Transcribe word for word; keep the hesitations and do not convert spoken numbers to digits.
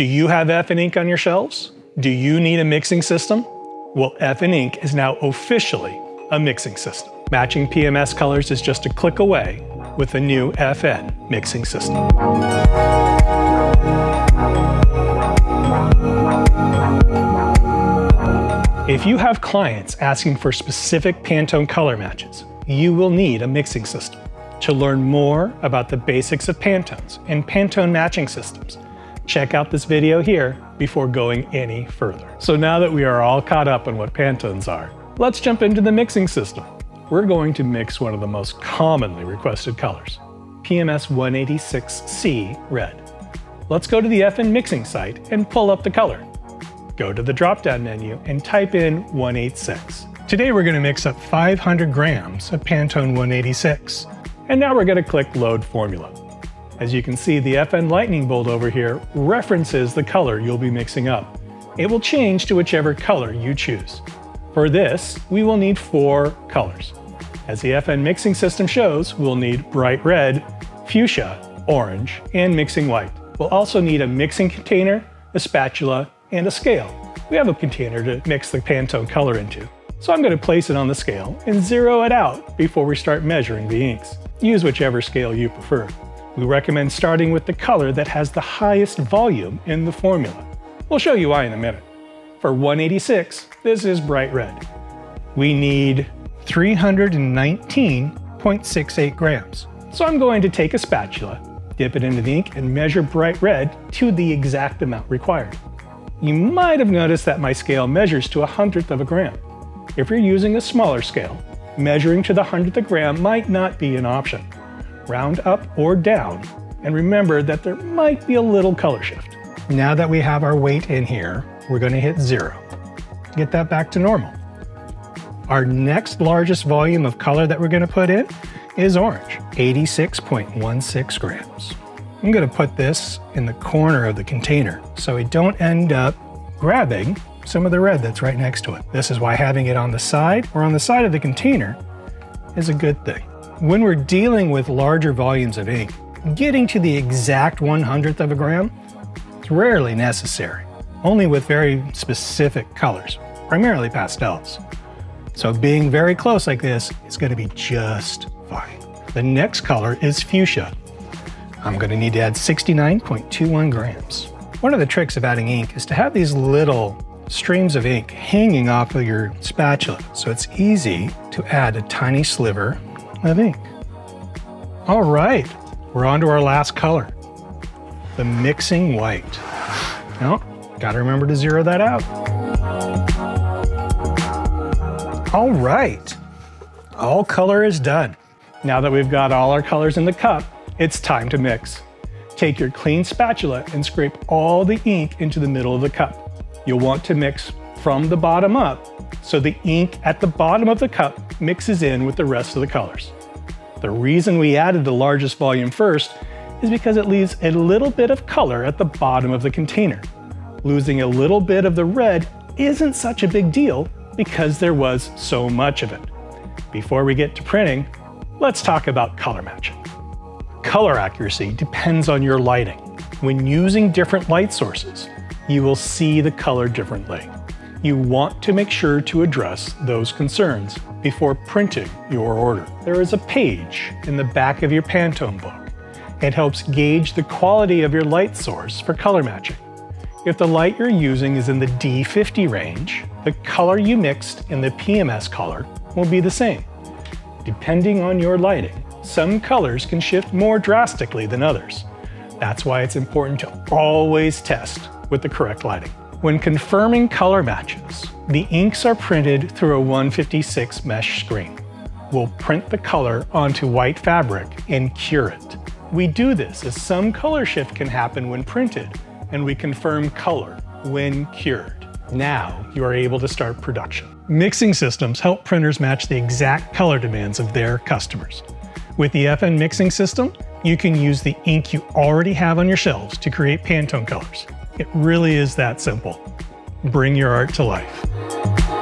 Do you have F N Ink on your shelves? Do you need a mixing system? Well, F N Ink is now officially a mixing system. Matching P M S colors is just a click away with the new F N mixing system. If you have clients asking for specific Pantone color matches, you will need a mixing system. To learn more about the basics of Pantones and Pantone matching systems, check out this video here before going any further. So now that we are all caught up on what Pantones are, let's jump into the mixing system. We're going to mix one of the most commonly requested colors, P M S one eighty-six C red. Let's go to the F N mixing site and pull up the color. Go to the drop-down menu and type in one eighty-six. Today we're going to mix up five hundred grams of Pantone one eighty-six. And now we're going to click Load Formula. As you can see, the F N Lightning Bolt over here references the color you'll be mixing up. It will change to whichever color you choose. For this, we will need four colors. As the F N mixing system shows, we'll need bright red, fuchsia, orange, and mixing white. We'll also need a mixing container, a spatula, and a scale. We have a container to mix the Pantone color into. So I'm going to place it on the scale and zero it out before we start measuring the inks. Use whichever scale you prefer. We recommend starting with the color that has the highest volume in the formula. We'll show you why in a minute. For one eighty-six, this is bright red. We need three hundred nineteen point six eight grams. So I'm going to take a spatula, dip it into the ink, and measure bright red to the exact amount required. You might have noticed that my scale measures to a hundredth of a gram. If you're using a smaller scale, measuring to the hundredth of a gram might not be an option. Round up or down, and remember that there might be a little color shift. Now that we have our weight in here, we're going to hit zero. Get that back to normal. Our next largest volume of color that we're going to put in is orange, eighty-six point one six grams. I'm going to put this in the corner of the container so we don't end up grabbing some of the red that's right next to it. This is why having it on the side or on the side of the container is a good thing. When we're dealing with larger volumes of ink, getting to the exact one hundredth of a gram is rarely necessary, only with very specific colors, primarily pastels. So being very close like this is going to be just fine. The next color is fuchsia. I'm going to need to add sixty-nine point two one grams. One of the tricks of adding ink is to have these little streams of ink hanging off of your spatula, so it's easy to add a tiny sliver of ink. All right, we're on to our last color, the mixing white. Now, gotta remember to zero that out. All right, all color is done. Now that we've got all our colors in the cup, it's time to mix. Take your clean spatula and scrape all the ink into the middle of the cup. You'll want to mix from the bottom up, so the ink at the bottom of the cup mixes in with the rest of the colors. The reason we added the largest volume first is because it leaves a little bit of color at the bottom of the container. Losing a little bit of the red isn't such a big deal because there was so much of it. Before we get to printing, let's talk about color matching. Color accuracy depends on your lighting. When using different light sources, you will see the color differently. You want to make sure to address those concerns before printing your order. There is a page in the back of your Pantone book. It helps gauge the quality of your light source for color matching. If the light you're using is in the D fifty range, the color you mixed in the P M S color will be the same. Depending on your lighting, some colors can shift more drastically than others. That's why it's important to always test with the correct lighting. When confirming color matches, the inks are printed through a one fifty-six mesh screen. We'll print the color onto white fabric and cure it. We do this as some color shift can happen when printed, and we confirm color when cured. Now you are able to start production. Mixing systems help printers match the exact color demands of their customers. With the F N mixing system, you can use the ink you already have on your shelves to create Pantone colors. It really is that simple. Bring your art to life.